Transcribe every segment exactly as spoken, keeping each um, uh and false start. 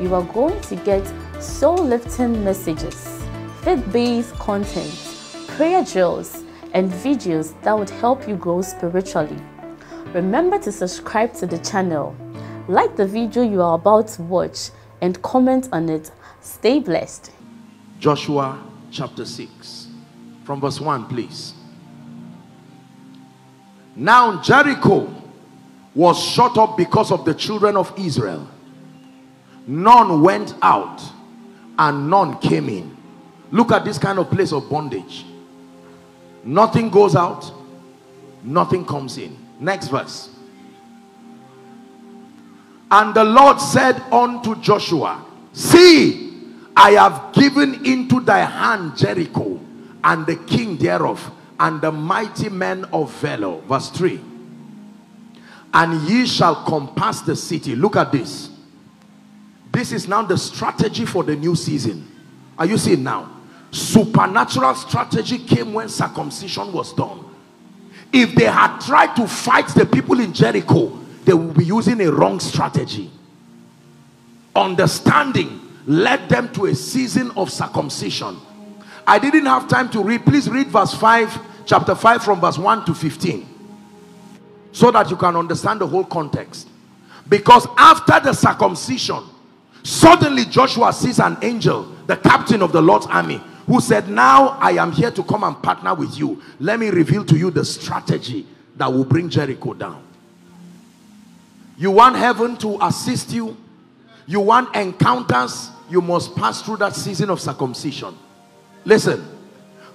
you are going to get soul-lifting messages, faith-based content, prayer drills and videos that would help you grow spiritually. Remember to subscribe to the channel, like the video you are about to watch and comment on it. Stay blessed. Joshua chapter six from verse one, please. Now Jericho was shut up because of the children of Israel. None went out and none came in. Look at this kind of place of bondage. Nothing goes out, nothing comes in. Next verse. And the Lord said unto Joshua, see, I have given into thy hand Jericho and the king thereof and the mighty men of valor. Verse three. And ye shall compass the city. Look at this. This is now the strategy for the new season. Are you seeing now? Supernatural strategy came when circumcision was done. If they had tried to fight the people in Jericho, they would be using a wrong strategy. Understanding led them to a season of circumcision. I didn't have time to read. Please read verse five, chapter five from verse one to fifteen, so that you can understand the whole context. Because after the circumcision, suddenly Joshua sees an angel, the captain of the Lord's army, who said, now I am here to come and partner with you. Let me reveal to you the strategy that will bring Jericho down. You want heaven to assist you? You want encounters? You must pass through that season of circumcision. Listen,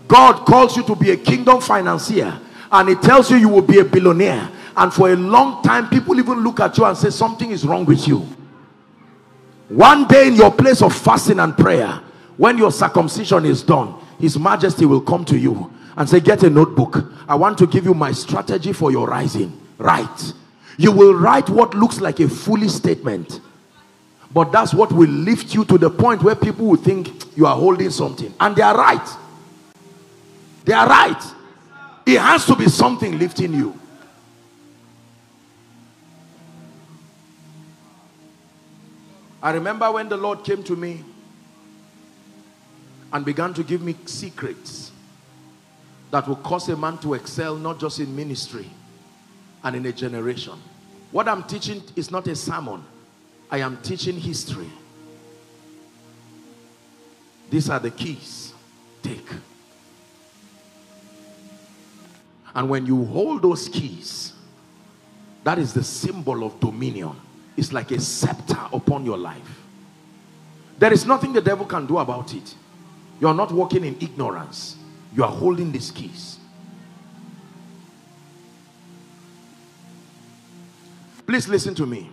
God calls you to be a kingdom financier, and he tells you you will be a billionaire. And for a long time, people even look at you and say something is wrong with you. One day in your place of fasting and prayer, when your circumcision is done, His Majesty will come to you and say, get a notebook. I want to give you my strategy for your rising. Write. You will write what looks like a foolish statement, but that's what will lift you to the point where people will think you are holding something. And they are right. They are right. It has to be something lifting you. I remember when the Lord came to me and began to give me secrets that will cause a man to excel, not just in ministry and in a generation. What I'm teaching is not a sermon. I am teaching history. These are the keys. Take. And when you hold those keys, that is the symbol of dominion. It's like a scepter upon your life. There is nothing the devil can do about it. You are not walking in ignorance. You are holding these keys. Please listen to me.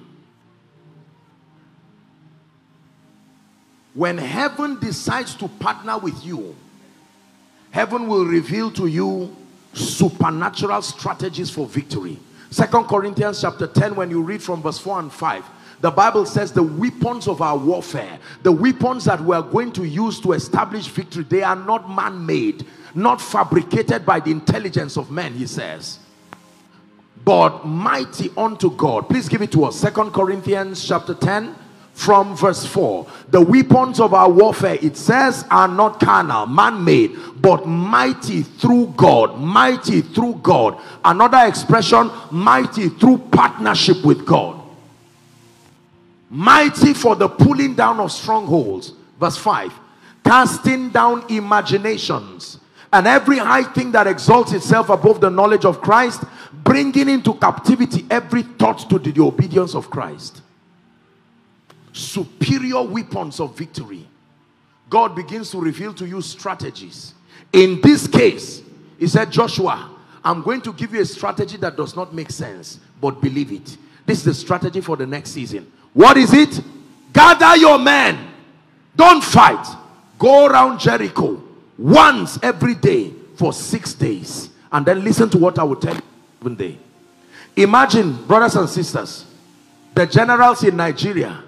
When heaven decides to partner with you, heaven will reveal to you supernatural strategies for victory. Second Corinthians chapter ten, when you read from verse four and five, the Bible says the weapons of our warfare, the weapons that we are going to use to establish victory, they are not man-made, not fabricated by the intelligence of men, he says, but mighty unto God. Please give it to us. Second Corinthians chapter ten from verse four. The weapons of our warfare, it says, are not carnal, man-made, but mighty through God. Mighty through God. Another expression, mighty through partnership with God. Mighty for the pulling down of strongholds. Verse five. Casting down imaginations and every high thing that exalts itself above the knowledge of Christ, bringing into captivity every thought to the obedience of Christ. Superior weapons of victory. God begins to reveal to you strategies. In this case, he said, Joshua, I'm going to give you a strategy that does not make sense, but believe it. This is the strategy for the next season. What is it? Gather your men Don't fight. Go around Jericho once every day for six days. And then listen to what I will tell you one day. Imagine, brothers and sisters, the generals in Nigeria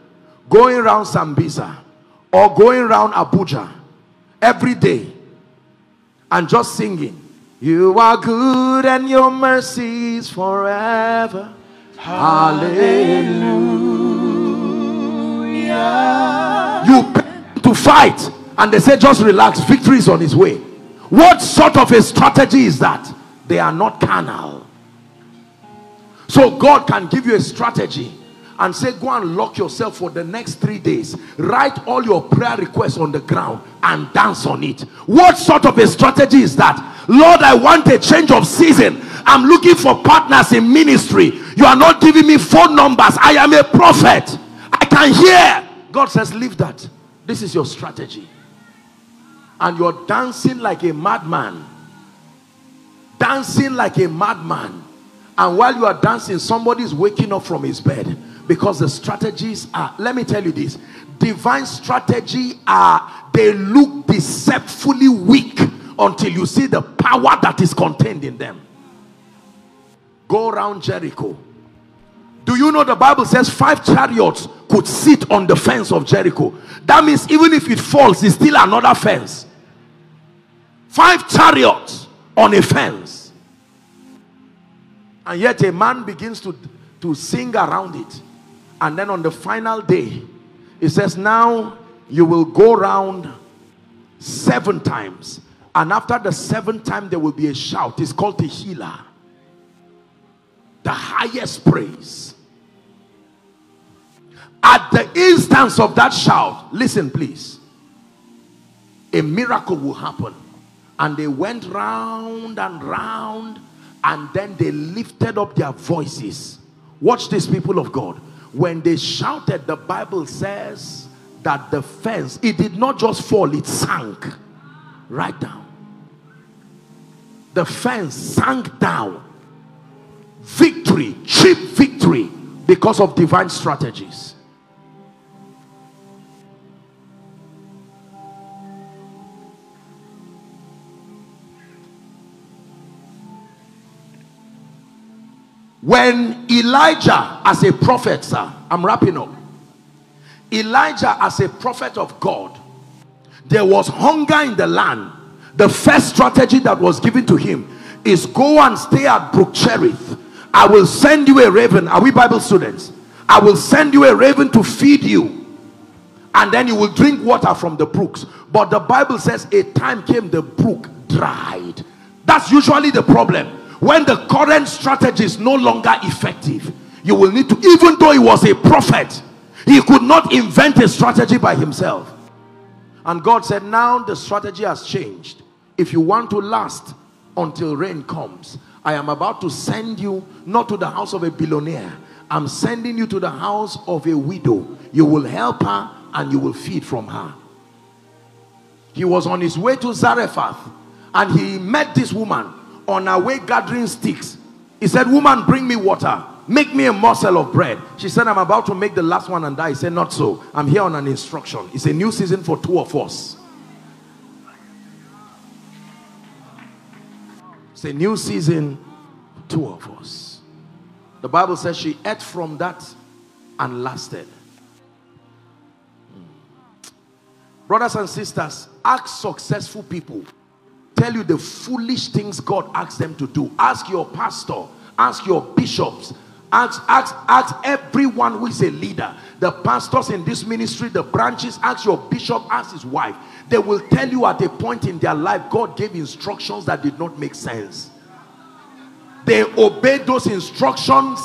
going around Sambisa or going around Abuja every day and just singing, "You are good and your mercy is forever. Hallelujah." You pay to fight and they say just relax, victory is on his way. What sort of a strategy is that? They are not carnal. So God can give you a strategy and say, go and lock yourself for the next three days. Write all your prayer requests on the ground and dance on it. What sort of a strategy is that? Lord, I want a change of season. I'm looking for partners in ministry. You are not giving me phone numbers. I am a prophet. I can hear. God says, leave that. This is your strategy. And you're dancing like a madman. Dancing like a madman. And while you are dancing, somebody is waking up from his bed. Because the strategies are, let me tell you this, divine strategy are, they look deceitfully weak until you see the power that is contained in them. Go around Jericho. Do you know the Bible says five chariots could sit on the fence of Jericho? That means even if it falls, it's still another fence. Five chariots on a fence. And yet a man begins to to sing around it, and then on the final day it says, now you will go round seven times, and after the seventh time there will be a shout. It's called the healer, the highest praise. At the instance of that shout, listen please, a miracle will happen. And they went round and round, and then they lifted up their voices. Watch this, people of God. When they shouted, the Bible says that the fence, it did not just fall, it sank right down. The fence sank down. Victory, cheap victory, because of divine strategies. When Elijah, as a prophet, sir, I'm wrapping up. Elijah, as a prophet of God, there was hunger in the land. The first strategy that was given to him is, go and stay at Brook Cherith. I will send you a raven. Are we Bible students? I will send you a raven to feed you. And then you will drink water from the brooks. But the Bible says a time came, the brook dried. That's usually the problem. When the current strategy is no longer effective, you will need to, even though he was a prophet, he could not invent a strategy by himself. And God said, now the strategy has changed. If you want to last until rain comes, I am about to send you not to the house of a billionaire. I'm sending you to the house of a widow. You will help her and you will feed from her. He was on his way to Zarephath, and he met this woman on her way gathering sticks. He said, woman, bring me water. Make me a morsel of bread. She said, I'm about to make the last one and die. He said, not so. I'm here on an instruction. It's a new season for two of us. It's a new season for two of us. The Bible says she ate from that and lasted. Brothers and sisters, ask successful people. Tell you the foolish things God asks them to do. Ask your pastor, ask your bishops, ask, ask, ask everyone who is a leader. The pastors in this ministry, the branches, ask your bishop, ask his wife. They will tell you at a point in their life, God gave instructions that did not make sense. They obeyed those instructions,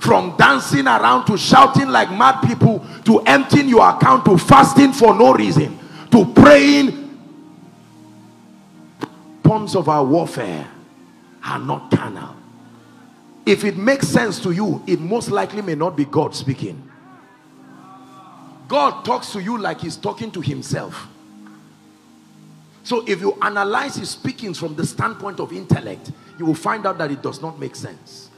from dancing around to shouting like mad people, to emptying your account, to fasting for no reason, to praying. Forms of our warfare are not carnal. If it makes sense to you, it most likely may not be God speaking. God talks to you like he's talking to himself. So if you analyze his speakings from the standpoint of intellect, you will find out that it does not make sense.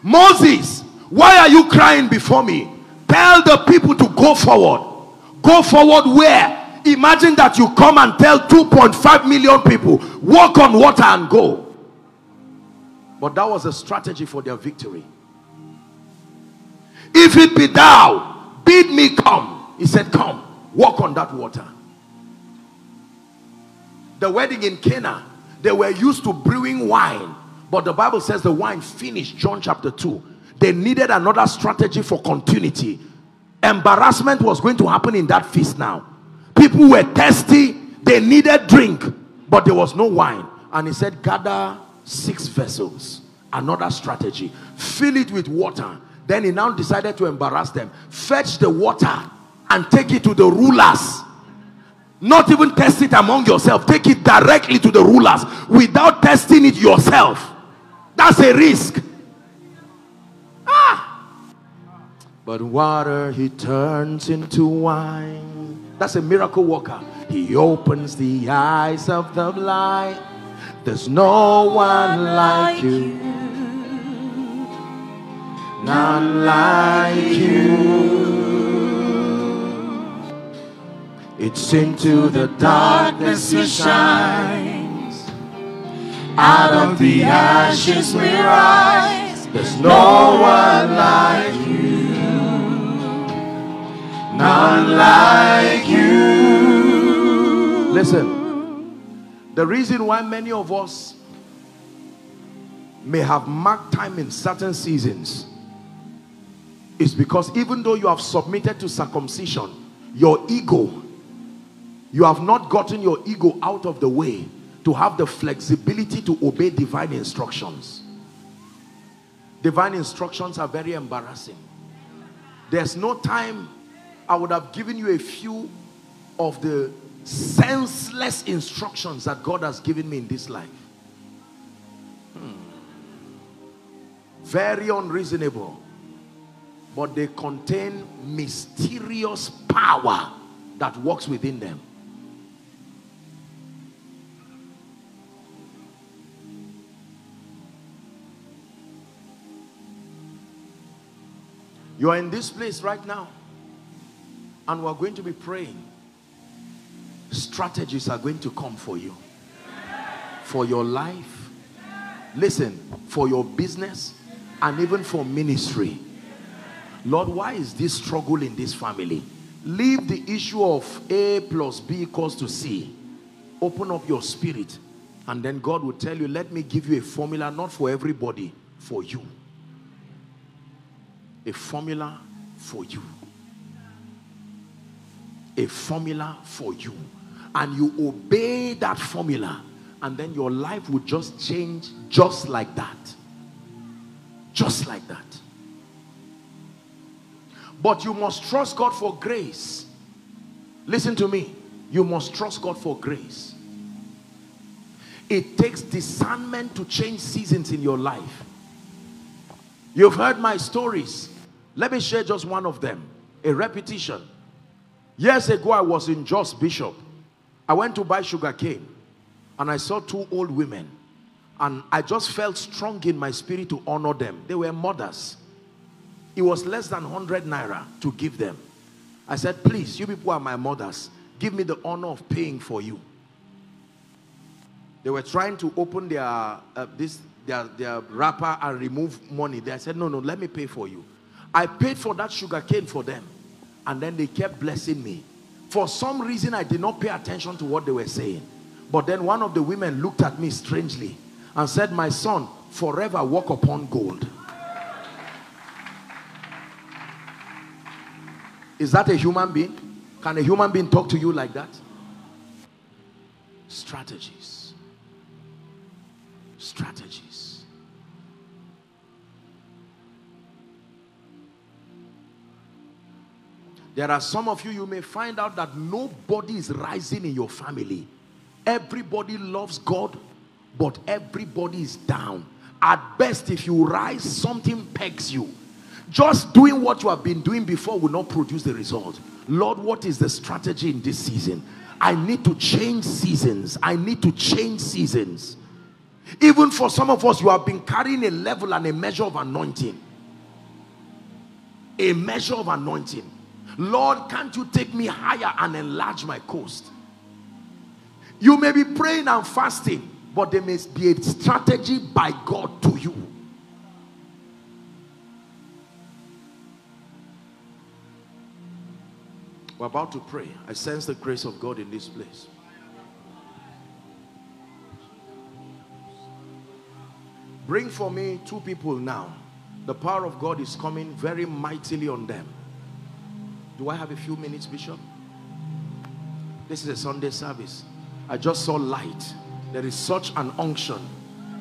Moses Why are you crying before me? Tell the people to go forward. Go forward where? Imagine that you come and tell two point five million people, walk on water and go. But that was a strategy for their victory. If it be thou, bid me come. He said, come, walk on that water. The wedding in Cana, they were used to brewing wine, but the Bible says the wine finished. John chapter two. They needed another strategy for continuity. Embarrassment was going to happen in that feast now. People were thirsty, they needed drink, but there was no wine. And he said, gather six vessels. Another strategy. Fill it with water. Then he now decided to embarrass them. Fetch the water and take it to the rulers. Not even test it among yourself. Take it directly to the rulers without testing it yourself. That's a risk. Ah! But water he turns into wine. That's a miracle worker. He opens the eyes of the blind. There's no one like you. None like you. It's into the darkness he shines. Out of the ashes we rise. There's no one like you. None like you. Listen. The reason why many of us may have marked time in certain seasons is because even though you have submitted to circumcision, your ego, you have not gotten your ego out of the way to have the flexibility to obey divine instructions. Divine instructions are very embarrassing. There's no time. I would have given you a few of the senseless instructions that God has given me in this life. Hmm. Very unreasonable, but they contain mysterious power that works within them. You are in this place right now, and we're going to be praying. Strategies are going to come for you, for your life, listen, for your business, and even for ministry. Lord, why is this struggle in this family? Leave the issue of A plus B equals to C. Open up your spirit, and then God will tell you, let me give you a formula, not for everybody, for you. A formula for you. A formula for you. And you obey that formula, and then your life would just change, just like that, just like that. But you must trust God for grace. Listen to me, you must trust God for grace. It takes discernment to change seasons in your life. You've heard my stories. Let me share just one of them, a repetition. Years ago, I was in Jos Bishop. I went to buy sugar cane, and I saw two old women, and I just felt strong in my spirit to honor them. They were mothers. It was less than one hundred naira to give them. I said, please, you people are my mothers. Give me the honor of paying for you. They were trying to open their, uh, this, their, their wrapper and remove money. They said, no, no, let me pay for you. I paid for that sugar cane for them, and then they kept blessing me. For some reason, I did not pay attention to what they were saying. But then one of the women looked at me strangely and said, my son, forever walk upon gold. Is that a human being? Can a human being talk to you like that? Strategies. Strategies. There are some of you, you may find out that nobody is rising in your family. Everybody loves God, but everybody is down. At best, if you rise, something pegs you. Just doing what you have been doing before will not produce the result. Lord, what is the strategy in this season? I need to change seasons. I need to change seasons. Even for some of us, you have been carrying a level and a measure of anointing. a measure of anointing. Lord, can't you take me higher and enlarge my coast? You may be praying and fasting, but there may be a strategy by God to you. We're about to pray. I sense the grace of God in this place. Bring for me two people now. The power of God is coming very mightily on them. Do I have a few minutes, Bishop? This is a Sunday service. I just saw light. There is such an unction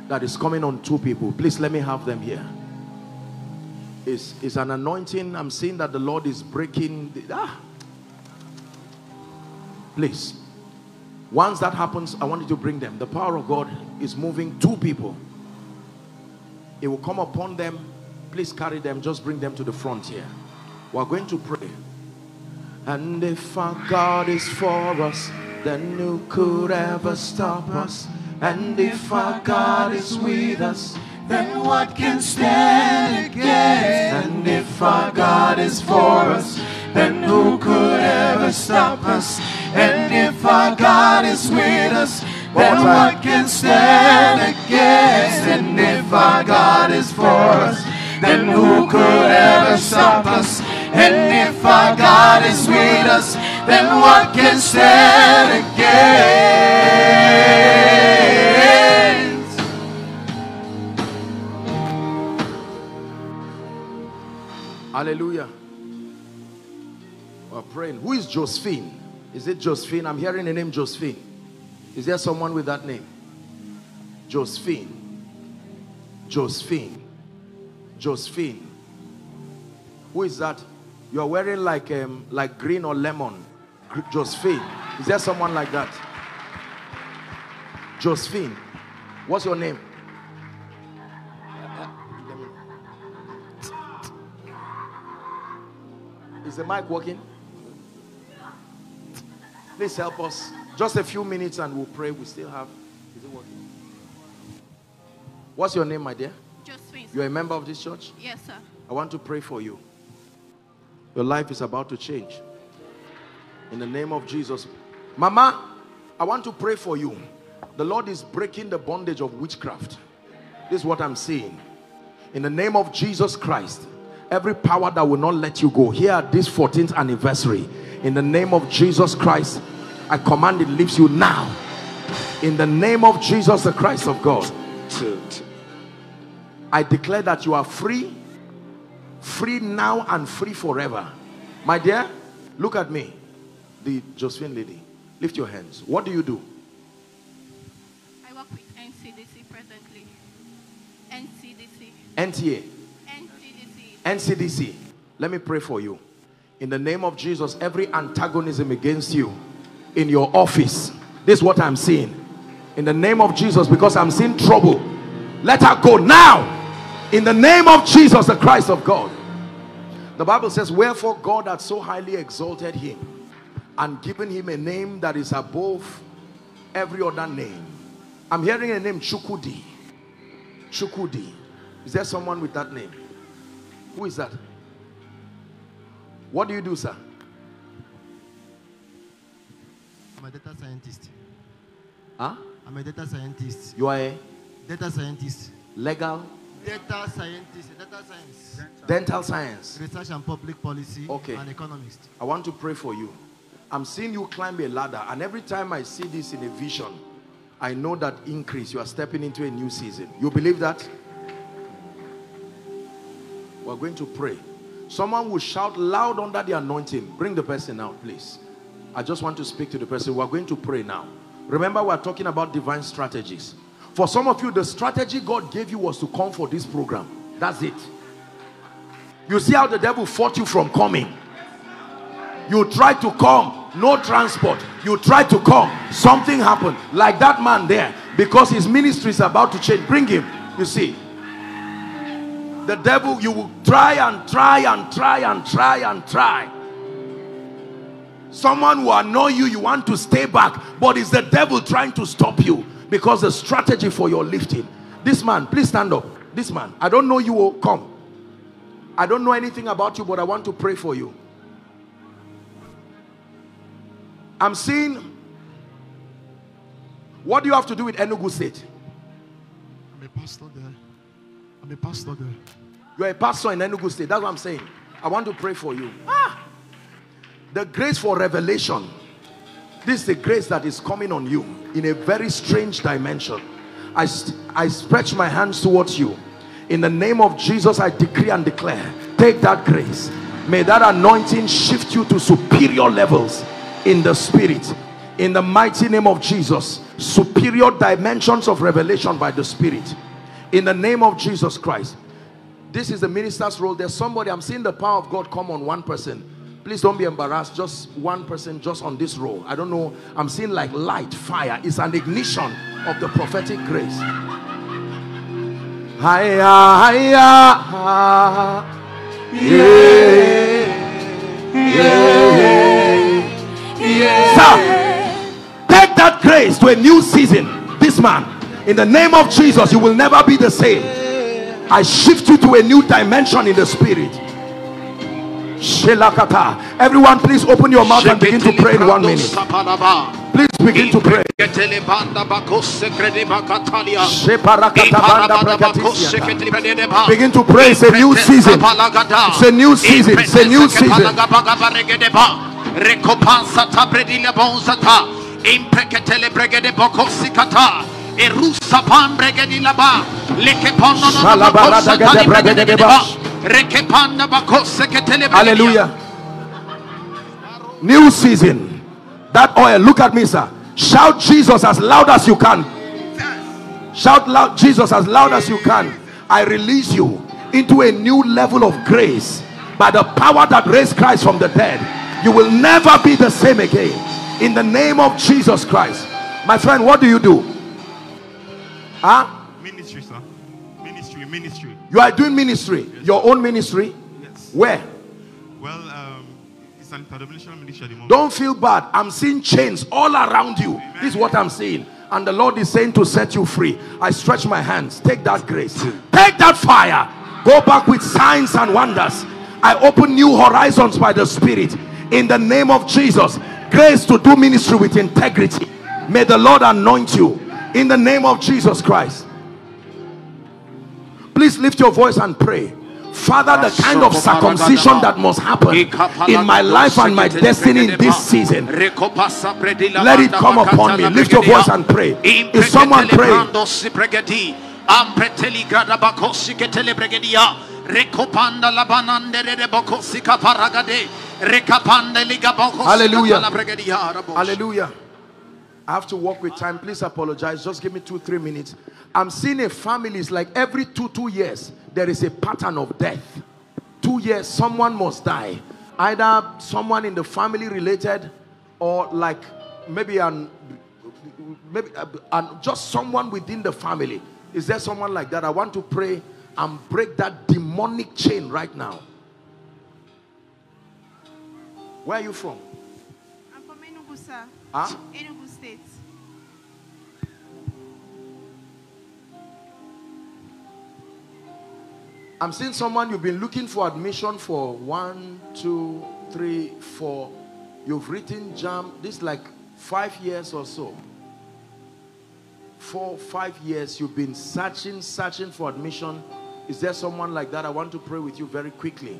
that is coming on two people. Please let me have them here. It's, it's an anointing. I'm seeing that the Lord is breaking. The, ah. Please. Once that happens, I want you to bring them. The power of God is moving two people. It will come upon them. Please carry them. Just bring them to the front here. We're going to pray. And if our God is for us, then who could ever stop us? And if our God is with us, then what can stand against? And if our God is for us, then who could ever stop us? And if our God is with us, then what can stand against? And if our God is for us, then who could ever stop us? And if our God is with us, then what can stand against? Hallelujah. We're praying. Who is Josephine? Is it Josephine? I'm hearing the name Josephine. Is there someone with that name? Josephine. Josephine. Josephine. Who is that? You are wearing like um, like green or lemon. Josephine. Is there someone like that? Josephine. What's your name? Is the mic working? Please help us. Just a few minutes and we'll pray. We still have... Is it working? What's your name, my dear? Josephine. You're a member of this church? Yes, sir. I want to pray for you. Your life is about to change. In the name of Jesus. Mama, I want to pray for you. The Lord is breaking the bondage of witchcraft. This is what I'm seeing. In the name of Jesus Christ, every power that will not let you go here at this fourteenth anniversary, in the name of Jesus Christ, I command it leaves you now. In the name of Jesus, the Christ of God, I declare that you are free. Free now and free forever. My dear, look at me. The Josephine lady. Lift your hands. What do you do? I work with N C D C presently. N C D C. N T A. N C D C. N C D C. Let me pray for you. In the name of Jesus, every antagonism against you in your office. This is what I'm seeing. In the name of Jesus, because I'm seeing trouble. Let her go now. In the name of Jesus, the Christ of God. The Bible says, wherefore God hath so highly exalted him and given him a name that is above every other name. I'm hearing a name, Chukudi. Chukudi. Is there someone with that name? Who is that? What do you do, sir? I'm a data scientist. Huh? I'm a data scientist. You are a? Data scientist. Legal? Data scientist, data science. Dental. Dental science. Research and public policy. Okay. And economist. I want to pray for you. I'm seeing you climb a ladder, and every time I see this in a vision, I know that increase. You are stepping into a new season. You believe that? We're going to pray. Someone will shout loud under the anointing. Bring the person out, please. I just want to speak to the person. We're going to pray now. Remember, we're talking about divine strategies. For some of you, the strategy God gave you was to come for this program. That's it. You see how the devil fought you from coming. You tried to come. No transport. You tried to come. Something happened. Like that man there. Because his ministry is about to change. Bring him. You see. The devil, you will try and try and try and try and try. Someone will annoy you. You want to stay back. But it's the devil trying to stop you. Because the strategy for your lifting. This man, please stand up. This man, I don't know you. Come. I don't know anything about you, but I want to pray for you. I'm seeing, what do you have to do with Enugu State? I'm a pastor there. I'm a pastor there. You're a pastor in Enugu State. That's what I'm saying. I want to pray for you. Ah! The grace for revelation. This is the grace that is coming on you in a very strange dimension. I, I stretch my hands towards you. In the name of Jesus, I decree and declare, take that grace. May that anointing shift you to superior levels in the spirit. In the mighty name of Jesus, superior dimensions of revelation by the spirit. In the name of Jesus Christ. This is the minister's role. There's somebody, I'm seeing the power of God come on one person. Please don't be embarrassed. Just one person, just on this role. I don't know. I'm seeing like light, fire. It's an ignition of the prophetic grace. Hiya, hiya, yeah, yeah, yeah. Sir, take that grace to a new season. This man, in the name of Jesus, you will never be the same. I shift you to a new dimension in the spirit. Shelakata. Everyone, please open your mouth and begin to pray in one minute. Please begin to pray. Begin to pray. It's a new season. It's a new season. It's a new season. Erusa pambregedina ba lekepono no no ba. Hallelujah. New season. That oil. Look at me, sir. Shout Jesus as loud as you can. Shout loud Jesus as loud as you can. I release you into a new level of grace by the power that raised Christ from the dead. You will never be the same again. In the name of Jesus Christ. My friend, what do you do? Huh? Ministry, sir. Ministry, ministry. You are doing ministry? Yes. Your own ministry? Yes. Where? Well, um, it's an interdimensional ministry at the moment. Don't feel bad. I'm seeing chains all around you. Amen. This is what I'm seeing. And the Lord is saying to set you free. I stretch my hands. Take that grace. Take that fire. Go back with signs and wonders. I open new horizons by the Spirit. In the name of Jesus. Grace to do ministry with integrity. May the Lord anoint you. In the name of Jesus Christ. Please lift your voice and pray. Father, the kind of circumcision that must happen in my life and my destiny in this season, let it come upon me. Lift your voice and pray. Is someone praying? Hallelujah. Hallelujah. I have to walk with time. Please apologize. Just give me two, three minutes. I'm seeing a family. It's like every two, two years, there is a pattern of death. Two years, someone must die. Either someone in the family related or like maybe an, maybe an, just someone within the family. Is there someone like that? I want to pray and break that demonic chain right now. Where are you from? I'm from Enugu, sir. Huh? Enugu. I'm seeing someone, you've been looking for admission for one, two, three, four. You've written jam. This is like five years or so. Four, five years. You've been searching, searching for admission. Is there someone like that? I want to pray with you very quickly.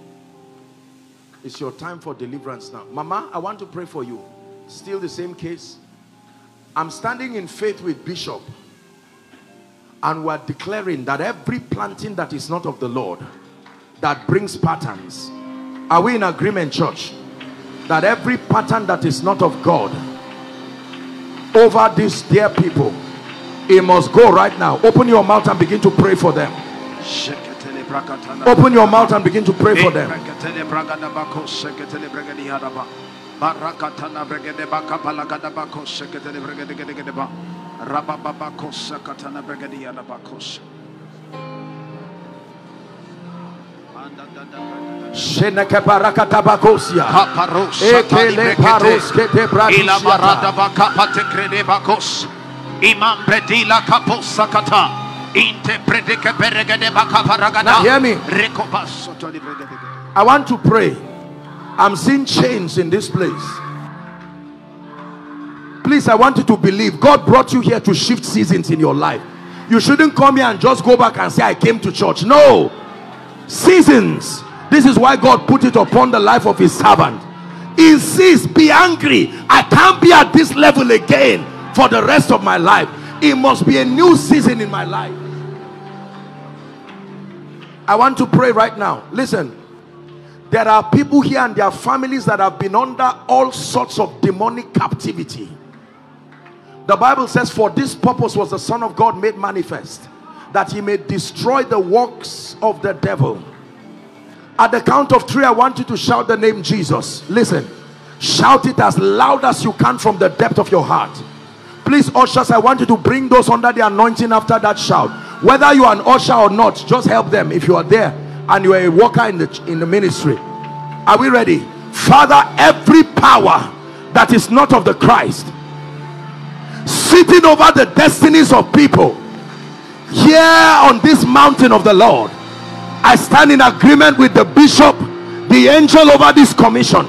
It's your time for deliverance now. Mama, I want to pray for you. Still the same case. I'm standing in faith with Bishop. And we're declaring that every planting that is not of the Lord, that brings patterns. Are we in agreement, church? That every pattern that is not of God, over these dear people, it must go right now. Open your mouth and begin to pray for them. Open your mouth and begin to pray for them. Rabababakosa katana bregadia labakosa. Sheneke barakata bakosia. Ekele paroske te bradila barada bakapate krede bakos. Imam bredila kaposa kata. Now hear me. I want to pray. I'm seeing chains in this place. Please, I want you to believe God brought you here to shift seasons in your life. You shouldn't come here and just go back and say, I came to church. No. Seasons. This is why God put it upon the life of his servant. Insist, be angry. I can't be at this level again for the rest of my life. It must be a new season in my life. I want to pray right now. Listen. There are people here and their families that have been under all sorts of demonic captivity. The Bible says, for this purpose was the Son of God made manifest, that he may destroy the works of the devil. At the count of three, I want you to shout the name Jesus. Listen. Shout it as loud as you can from the depth of your heart. Please, ushers, I want you to bring those under the anointing after that shout. Whether you are an usher or not, just help them if you are there and you are a worker in the, in the ministry. Are we ready? Father, every power that is not of the Christ, sitting over the destinies of people here on this mountain of the Lord, I stand in agreement with the bishop, the angel over this commission.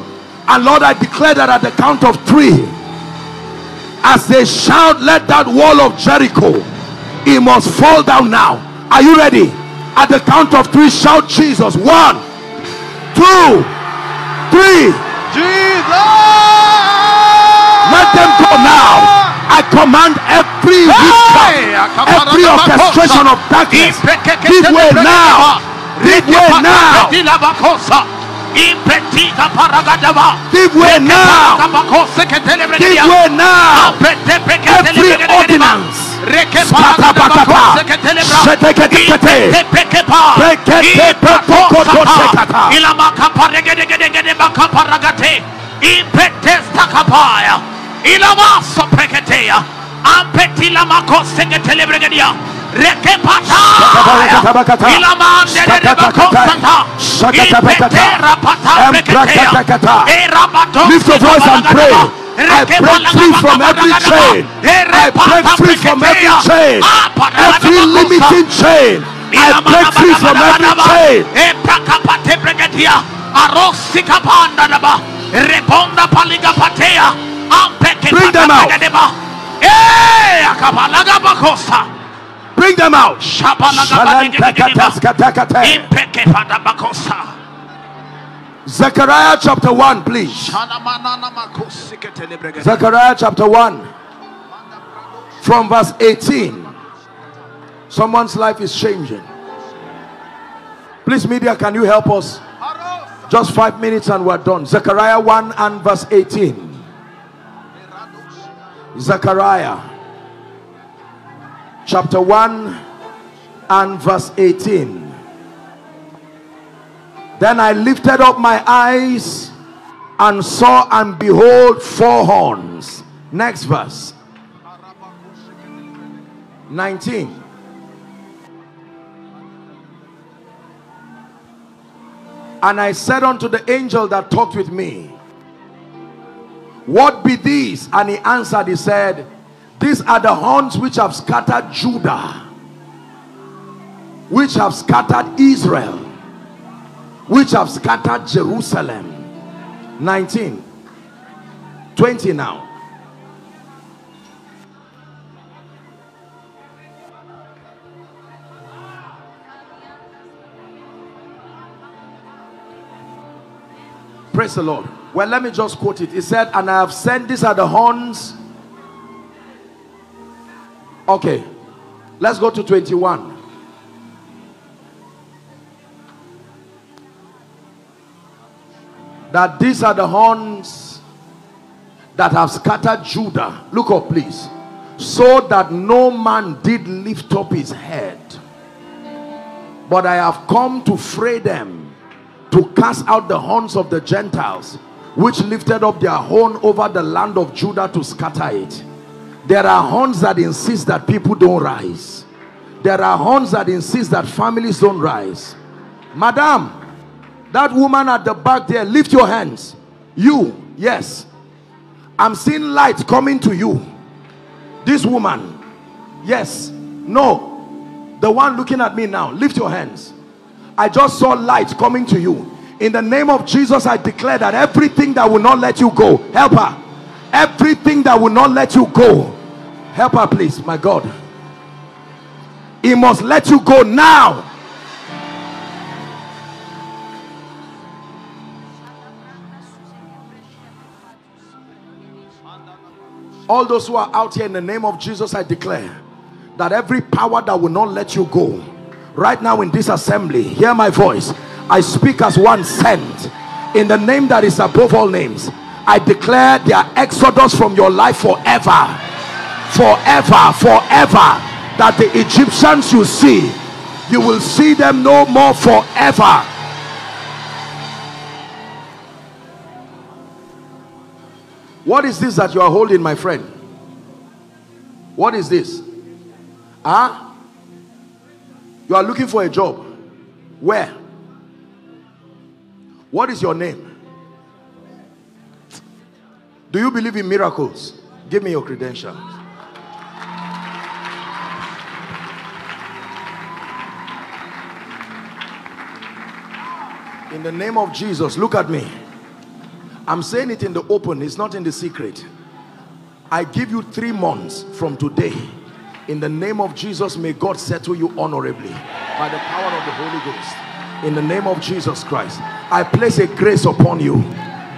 And Lord, I declare that at the count of three, as they shout, let that wall of Jericho, it must fall down now. Are you ready? At the count of three, shout Jesus. One, two, three. Jesus! Let them go now. I command every witchcraft, every orchestration of darkness, give way now, give way now, give way now, give way now, every ordinance, lift your voice and pray. I break free from every chain. I break free from every chain. Every limiting chain. I break free from every chain. Bring them out. Bring them out. Zechariah chapter one, please. Zechariah chapter one, from verse eighteen. Someone's life is changing. Please, media, can you help us? Just five minutes and we're done. Zechariah one and verse eighteen. Zechariah chapter one and verse eighteen. Then I lifted up my eyes and saw, and behold, four horns. Next verse, nineteen. And I said unto the angel that talked with me, what be these? And he answered, he said, these are the horns which have scattered Judah, which have scattered Israel, which have scattered Jerusalem. nineteen. twenty now. Praise the Lord. Well, let me just quote it. It said, and I have sent, these are the horns. Okay. Let's go to twenty-one. That these are the horns that have scattered Judah. Look up, please. So that no man did lift up his head. But I have come to fray them, to cast out the horns of the Gentiles, which lifted up their horn over the land of Judah to scatter it. There are horns that insist that people don't rise. There are horns that insist that families don't rise. Madam, that woman at the back there, lift your hands. You, yes. I'm seeing light coming to you. This woman, yes. No. The one looking at me now, lift your hands. I just saw light coming to you. In the name of Jesus, I declare that everything that will not let you go, help her. Everything that will not let you go, help her, please. My God, it must let you go now. All those who are out here, in the name of Jesus, I declare that every power that will not let you go, right now in this assembly, hear my voice. I speak as one sent. In the name that is above all names, I declare their exodus from your life forever. Forever, forever. That the Egyptians you see, you will see them no more forever. What is this that you are holding, my friend? What is this? Huh? You are looking for a job. Where? What is your name? Do you believe in miracles? Give me your credentials. In the name of Jesus, look at me. I'm saying it in the open, it's not in the secret. I give you three months from today. In the name of Jesus, may God settle you honorably by the power of the Holy Ghost. In the name of Jesus Christ, I place a grace upon you.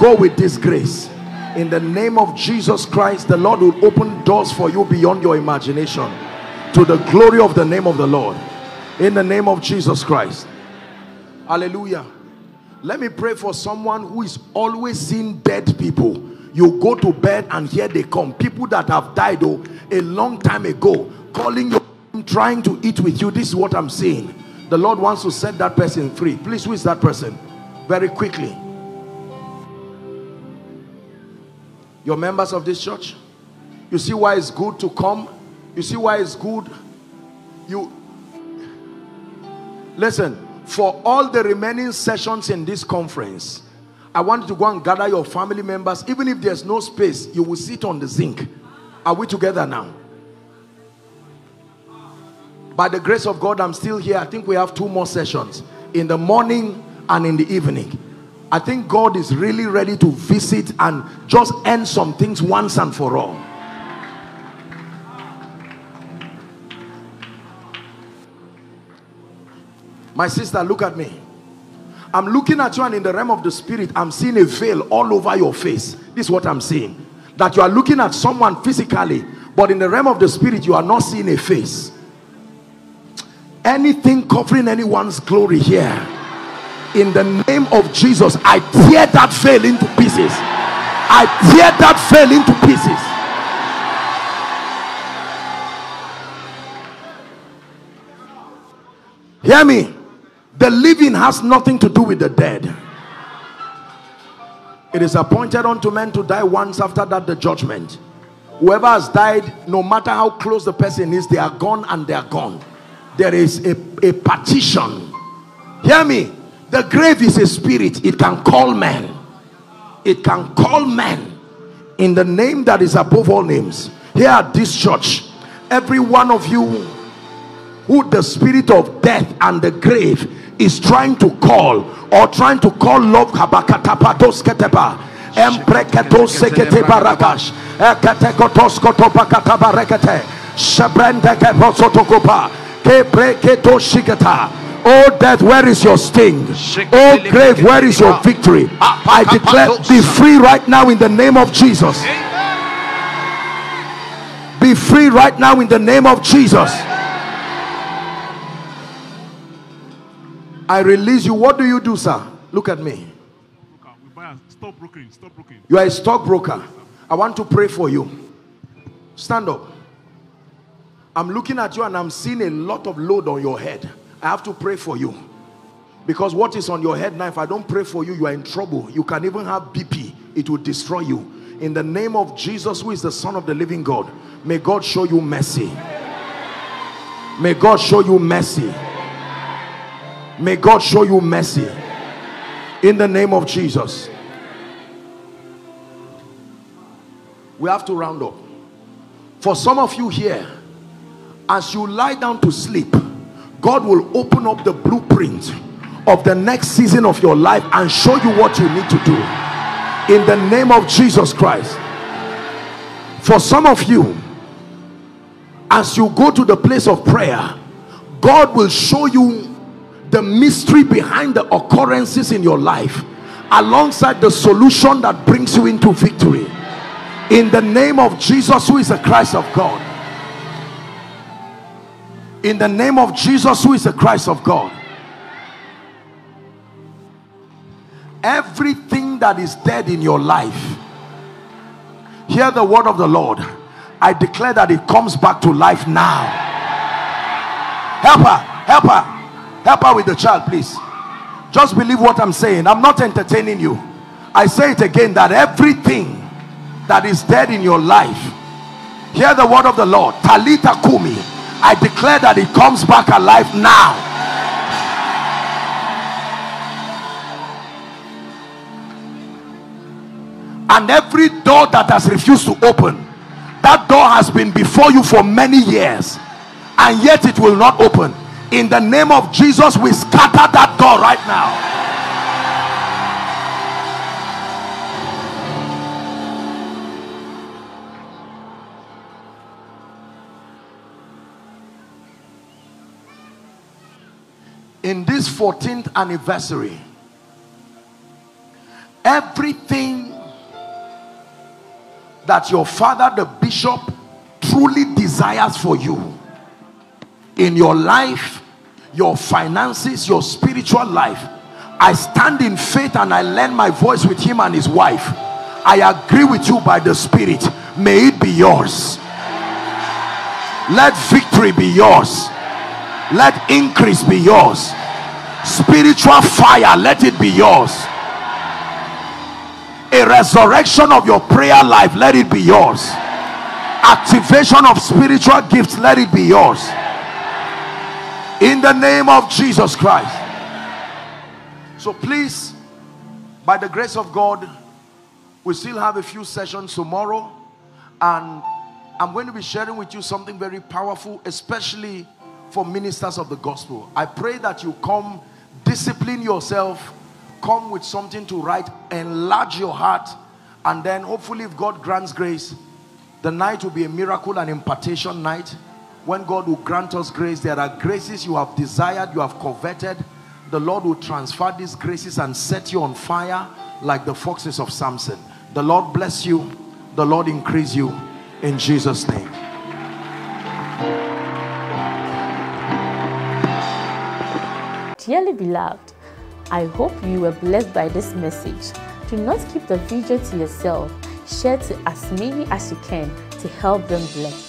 Go with this grace. In the name of Jesus Christ, the Lord will open doors for you beyond your imagination. To the glory of the name of the Lord. In the name of Jesus Christ. Hallelujah. Let me pray for someone who is always seeing dead people. You go to bed and here they come. People that have died oh, a long time ago, calling you, trying to eat with you. This is what I'm saying. The Lord wants to set that person free. Please, who is that person? Very quickly. You're members of this church. You see why it's good to come. You see why it's good. You listen. For all the remaining sessions in this conference, I want you to go and gather your family members. Even if there's no space, you will sit on the zinc. Are we together now? By the grace of God, I'm still here. I think we have two more sessions, in the morning and in the evening. I think God is really ready to visit and just end some things once and for all. My sister, look at me. I'm looking at you, and in the realm of the spirit, I'm seeing a veil all over your face. This is what I'm seeing. That you are looking at someone physically, but in the realm of the spirit, you are not seeing a face. Anything covering anyone's glory here, in the name of Jesus, I tear that veil into pieces. I tear that veil into pieces. Hear me. The living has nothing to do with the dead. It is appointed unto men to die once, after that the judgment. Whoever has died, no matter how close the person is, they are gone and they are gone. There is a, a partition. Hear me. The grave is a spirit. It can call men. It can call men. In the name that is above all names. Here at this church, every one of you who the spirit of death and the grave is trying to call, or trying to call love, oh death, where is your sting? Oh grave, where is your victory? I declare, be free right now in the name of Jesus. Be free right now in the name of Jesus. I release you. What do you do, sir? Look at me. Stop brokering. Stop brokering. You are a stockbroker. I want to pray for you. Stand up. I'm looking at you and I'm seeing a lot of load on your head. I have to pray for you. Because what is on your head now, if I don't pray for you, you are in trouble. You can even have B P. It will destroy you. In the name of Jesus, who is the Son of the living God, may God show you mercy. May God show you mercy. May God show you mercy. In the name of Jesus. We have to round up. For some of you here, as you lie down to sleep, God will open up the blueprint of the next season of your life and show you what you need to do in the name of Jesus Christ. For some of you, as you go to the place of prayer, God will show you the mystery behind the occurrences in your life alongside the solution that brings you into victory in the name of Jesus, who is the Christ of God. In the name of Jesus, who is the Christ of God. Everything that is dead in your life, hear the word of the Lord. I declare that it comes back to life now. Help her, help her, help her with the child, please. Just believe what I'm saying. I'm not entertaining you. I say it again, that everything that is dead in your life, hear the word of the Lord. Talita Kumi. I declare that it comes back alive now. And every door that has refused to open, that door has been before you for many years, and yet it will not open. In the name of Jesus, we scatter that door right now. In this fourteenth anniversary, everything that your father, the bishop, truly desires for you in your life, your finances, your spiritual life, I stand in faith and I lend my voice with him and his wife. I agree with you by the Spirit. May it be yours. Let victory be yours. Let increase be yours. Spiritual fire, let it be yours. A resurrection of your prayer life, let it be yours. Activation of spiritual gifts, let it be yours. In the name of Jesus Christ. So please, by the grace of God, we still have a few sessions tomorrow, and I'm going to be sharing with you something very powerful, especially for ministers of the gospel. I pray that you come, discipline yourself, come with something to write, enlarge your heart, and then hopefully, if God grants grace, the night will be a miracle and impartation night. When God will grant us grace, there are graces you have desired, you have coveted. The Lord will transfer these graces and set you on fire like the foxes of Samson. The Lord bless you. The Lord increase you in Jesus' name. Dearly beloved, I hope you were blessed by this message. Do not keep the video to yourself. Share to as many as you can to help them bless.